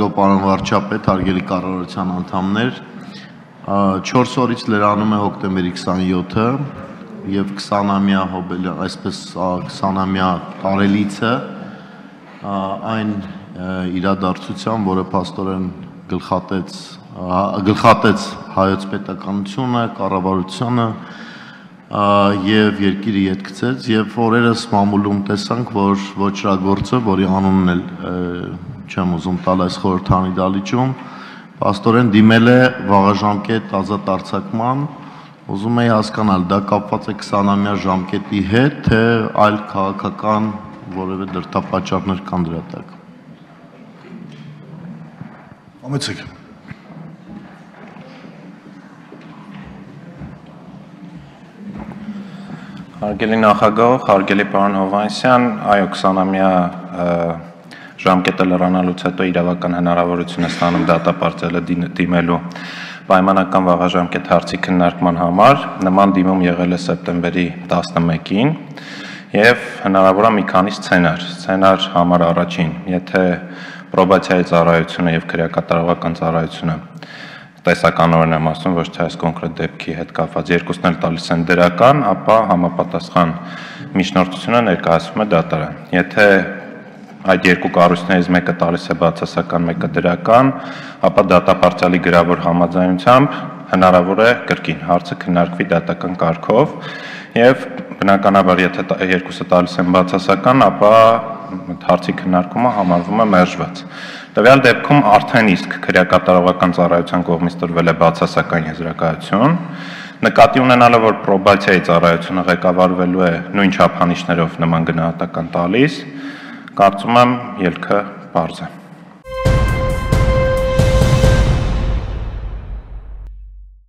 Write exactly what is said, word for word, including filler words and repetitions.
Հարգո պարոն վարչապետ, հարգելի կառավարության անդամներ, չորս օրից լրանում է հոկտեմբերի քսանհինգը եւ քսանամյա հոբելը, այսպես քսանամյա տարելիցը այն իրադարձության, որը փաստորեն գլխատեց գլխատեց հայոց պետականությունը, կառավարությունը եւ երկիրը յետքեց եւ օրերս մամուլում տեսանք, որ ոչրագործը, որի անունն էլ չեմ ուզում տալ այս խորհրդանի դալիճում, պաստորեն դիմել է վաղաժամկետ ազատ արձակման, ուզում էի հասկանալ, դա կապված է քսանամյա ժամկետի հետ, թե այլ քաղաքական որևէ դրդապատճառներ կան դրա տակ։ Ամեցեք։ Հարգելի նախագահ, հարգելի պարոն Հովհաննիսյան, այո, քսանամյա ժամկետը լրանալուց հետո իրավական հնարավորություն է ստանում դատապարտելը դիմելու պայմանական վաղաժամկետ հարցի քննարկման համար, նման դիմում եղել է սեպտեմբերի տասնմեկին եւ հնարավոր է մի քանի սցենար, սցենար համար առաջին, եթե պրոբացիայի ծառայությունը եւ քրեակատարողական ծառայությունը տեսականորեն եմ ասում, ոչ թե այս կոնկրետ դեպքի հետ կապված, երկուսն էլ տալիս են դրական, ապա համապատասխան միջնորդությունը ներկայացվում է դատարան։ Եթե այդ երկու կառույցներից մեկը տալիս է բացասական, մեկը դրական, ապա դատապարտյալի գրավոր համաձայնությամբ հնարավոր է կրկին հարցը քննարկվի դատական կարգով եւ բնականաբար եթե երկուսը տալիս են բացասական, ապա հարցի քննարկումը համարվում է մերժված։ Տվյալ դեպքում արդեն իսկ քրեակատարողական ծառայության կողմից տրվել է բացասական եզրակացություն, նկատի ունենալով որ պրոբացիայի ծառայությունը ղեկավարվելու է նույն չափանիշներով նման գնահատական տալիս, կարծում եմ ելքը պարզ է։